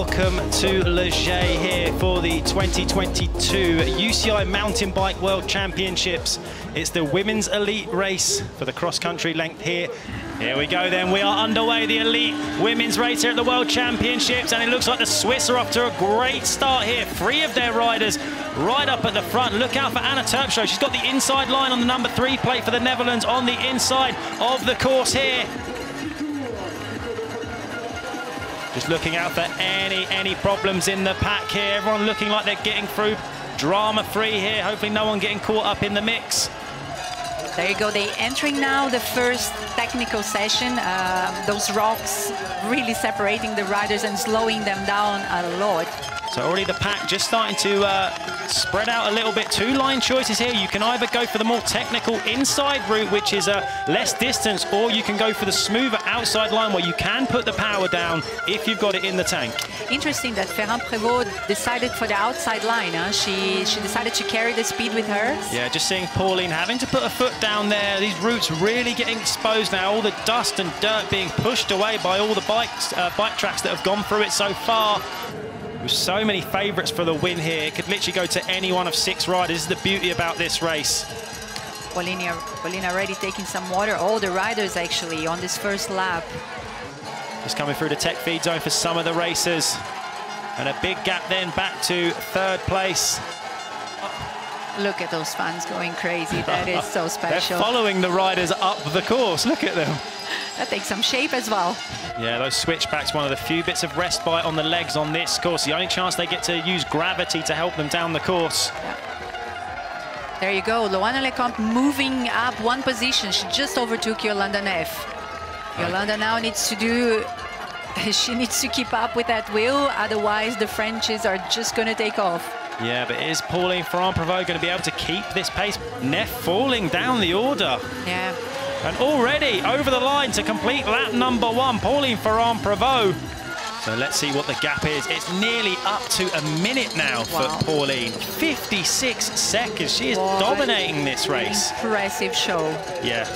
welcome to Les Gets here for the 2022 UCI Mountain Bike World Championships. It's the women's elite race for the cross-country length here. Here we go then, we are underway, the elite women's race here at the World Championships, and it looks like the Swiss are off to a great start here. Three of their riders right up at the front. Look out for Anna Terpstra, she's got the inside line on the number 3 plate for the Netherlands on the inside of the course here. Just looking out for any problems in the pack here. Everyone looking like they're getting through drama-free here. Hopefully no one getting caught up in the mix. There you go, they're entering now the first technical session. Those rocks really separating the riders and slowing them down a lot. So already the pack just starting to spread out a little bit. Two line choices here. You can either go for the more technical inside route, which is less distance, or you can go for the smoother outside line where you can put the power down if you've got it in the tank. Interesting that Ferrand-Prévot decided for the outside line. Huh? She decided to carry the speed with her. Yeah, just seeing Pauline having to put a foot down there. These routes really getting exposed now. All the dust and dirt being pushed away by all the bike tracks that have gone through it so far. With so many favourites for the win here, it could literally go to any one of 6 riders. This is the beauty about this race. Pauline already taking some water. All the riders actually on this first lap. Just coming through the tech feed zone for some of the racers. And a big gap then back to 3rd place. Look at those fans going crazy. That is so special. They're following the riders up the course. Look at them. That takes some shape as well. Yeah, those switchbacks, one of the few bits of respite on the legs on this course. The only chance they get to use gravity to help them down the course. Yeah. There you go, Loana Lecomte moving up one position. She just overtook Jolanda Neff. Jolanda now needs to keep up with that wheel, otherwise the Frenchies are just going to take off. Yeah, but is Pauline Ferrand-Prévot going to be able to keep this pace? Neff falling down the order. Yeah. And already over the line to complete lap number 1, Pauline Ferrand-Prévot. So let's see what the gap is. It's nearly up to a minute now for Pauline. 56 seconds. She is dominating this race. Impressive show. Yeah.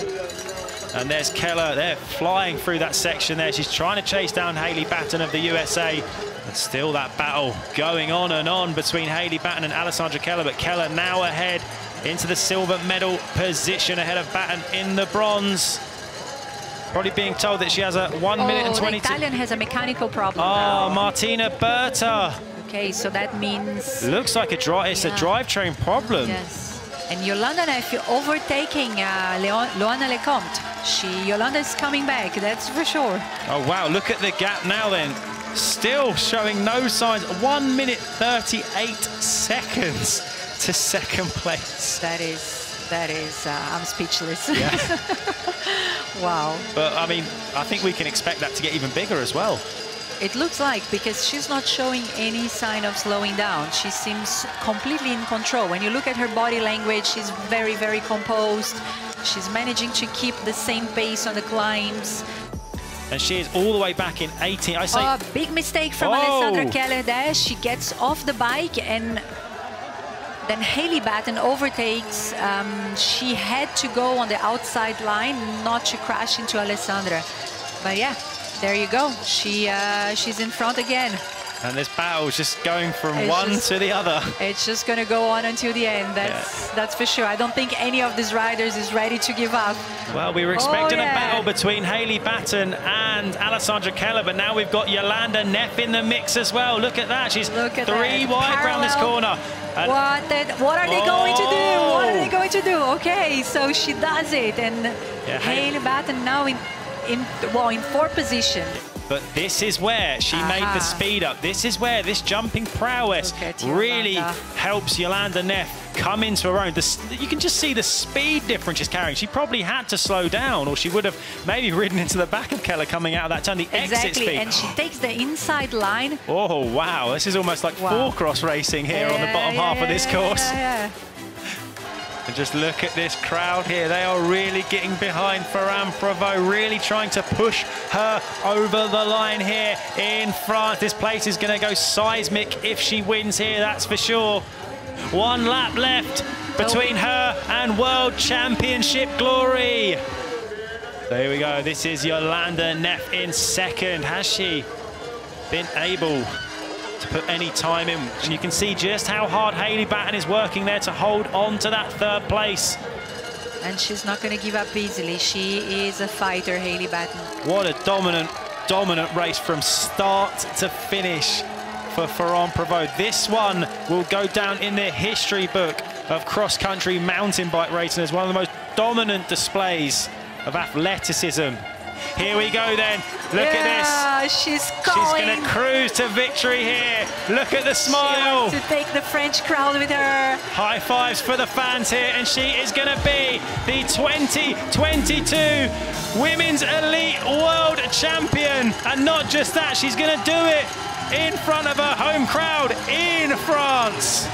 And there's Keller. They're flying through that section there. She's trying to chase down Hayley Batten of the USA. And still that battle going on and on between Hayley Batten and Alessandra Keller. But Keller now ahead into the silver medal position ahead of Batten in the bronze. Probably being told that she has a 1 minute and 22. The Italian has a mechanical problem. Oh, now. Martina Berta. Okay, so that means... Looks like it's a drivetrain problem. Yes. And Jolanda Neff overtaking Loana Lecomte. Jolanda is coming back, that's for sure. Oh, wow, look at the gap now then. Still showing no signs. 1 minute 38 seconds. To 2nd place. I'm speechless. Yeah. Wow. But I mean, I think we can expect that to get even bigger as well. It looks like, because she's not showing any sign of slowing down. She seems completely in control. When you look at her body language, she's very, very composed. She's managing to keep the same pace on the climbs. And she is all the way back in 18. I say big mistake from Alessandra Keller there. She gets off the bike and then Hayley Batten overtakes. She had to go on the outside line, not to crash into Alessandra. But yeah, there you go. She's in front again. And this battle is just going from one to the other. It's just going to go on until the end. That's for sure. I don't think any of these riders is ready to give up. Well, we were expecting a battle between Hayley Batten and Alessandra Keller, but now we've got Jolanda Neff in the mix as well. Look at that. She's three wide around this corner. And what are they going to do? What are they going to do? Okay, so she does it. And Hayley Batten now in 4th position. But this is where she made the speed up. This is where this jumping prowess really helps Jolanda Neff come into her own. You can just see the speed difference she's carrying. She probably had to slow down, or she would have maybe ridden into the back of Keller coming out of that turn. The exit speed. And she takes the inside line. Oh, wow. This is almost like four-cross racing here on the bottom half of this course. And just look at this crowd here. They are really getting behind Ferrand-Prévot, really trying to push her over the line here in France. This place is going to go seismic if she wins here, that's for sure. 1 lap left between her and World Championship glory. There we go. This is Jolanda Neff in 2nd. Has she been able to put any time in. And you can see just how hard Hayley Batten is working there to hold on to that third place. And she's not going to give up easily. She is a fighter, Hayley Batten. What a dominant race from start to finish for Ferrand-Prévot. This one will go down in the history book of cross-country mountain bike racing as one of the most dominant displays of athleticism. Here we go then, look at this. She's going to cruise to victory here. Look at the smile. She wants to take the French crowd with her. High fives for the fans here, and she is going to be the 2022 Women's Elite World Champion. And not just that, she's going to do it in front of her home crowd in France.